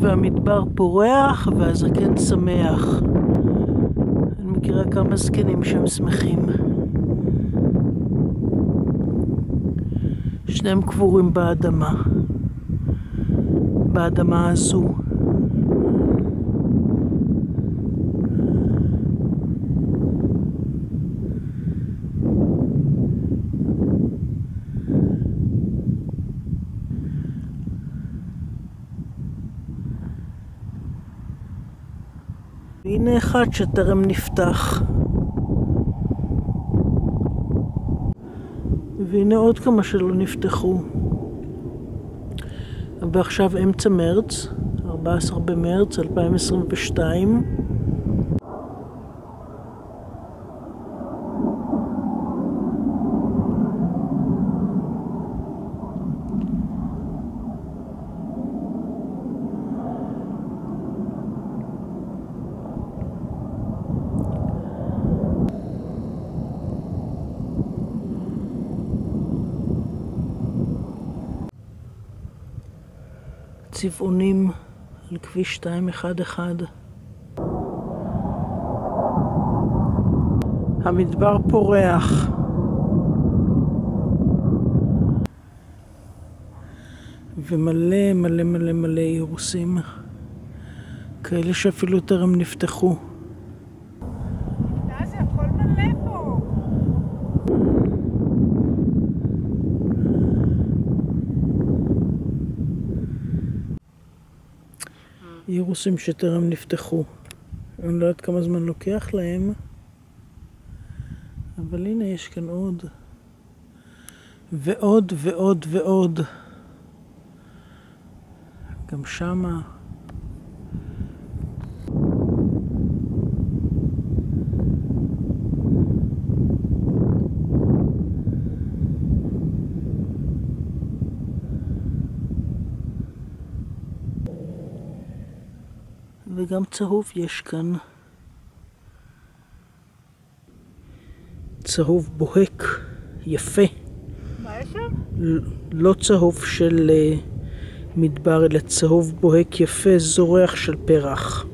והמדבר פורח והזקן שמח. אני מכירה כמה זקנים שהם שמחים. שניהם קבורים באדמה. באדמה הזו. והנה אחד שטרם נפתח. והנה עוד כמה שלא נפתחו. ועכשיו אמצע מרץ, 14 במרץ 2022. צבעונים על כביש 211. המדבר פורח ומלא מלא מלא מלא אירוסים כאלה שאפילו טרם נפתחו. זה הכל מלא פה. אירוסים שטרם נפתחו. אני לא יודעת כמה זמן לוקח להם, אבל הנה יש כאן עוד ועוד ועוד ועוד. גם שמה וגם צהוב יש כאן. צהוב בוהק, יפה. מה יש שם? לא צהוב של מדבר, אלא צהוב בוהק יפה, זורח של פרח.